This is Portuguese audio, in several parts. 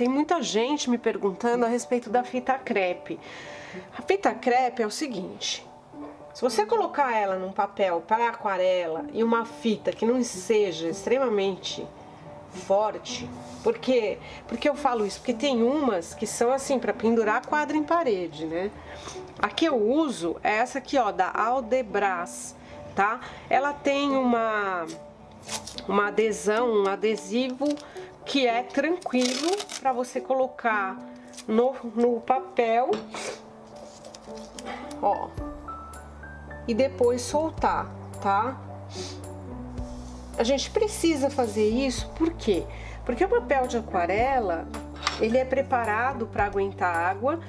Tem muita gente me perguntando a respeito da fita crepe. A fita crepe é o seguinte: se você colocar ela num papel para aquarela e uma fita que não seja extremamente forte, porque eu falo isso, porque tem umas que são assim para pendurar quadro em parede, né? A que eu uso é essa aqui, ó, da Aldebras, tá? Ela tem uma adesão, um adesivo que é tranquilo para você colocar no papel, ó, e depois soltar, tá? A gente precisa fazer isso, por quê? Porque o papel de aquarela, ele é preparado para aguentar água,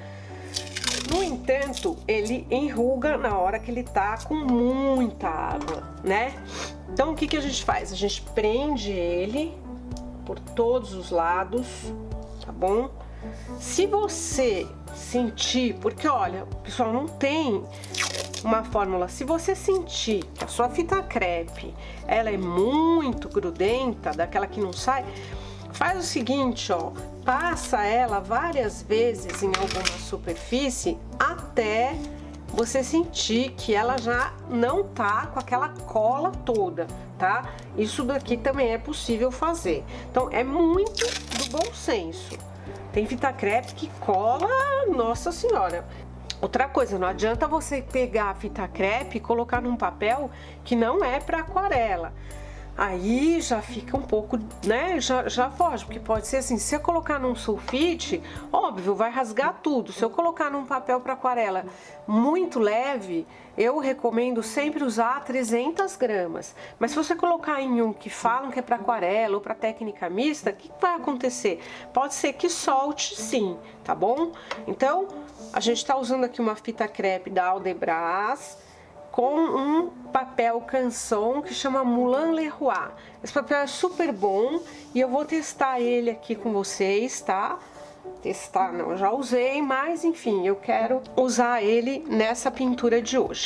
no entanto, ele enruga na hora que ele tá com muita água, né? Então, o que que a gente faz? A gente prende ele por todos os lados, tá bom? Se você sentir, porque olha, pessoal, não tem uma fórmula. Se você sentir que a sua fita crepe, ela é muito grudenta, daquela que não sai, faz o seguinte, ó, passa ela várias vezes em alguma superfície até você sentir que ela já não tá com aquela cola toda, tá? Isso daqui também é possível fazer. Então, é muito do bom senso. Tem fita crepe que cola, nossa senhora. Outra coisa, não adianta você pegar a fita crepe e colocar num papel que não é para aquarela. Aí já fica um pouco, né, já foge, porque pode ser assim, se eu colocar num sulfite, óbvio, vai rasgar tudo. Se eu colocar num papel para aquarela muito leve, eu recomendo sempre usar 300 gramas. Mas se você colocar em um que falam que é para aquarela ou para técnica mista, o que vai acontecer? Pode ser que solte sim, tá bom? Então, a gente tá usando aqui uma fita crepe da Aldebras, com um papel Canson que chama Moulin Le Roy. Esse papel é super bom e eu vou testar ele aqui com vocês, tá? Testar não, já usei, mas enfim, eu quero usar ele nessa pintura de hoje.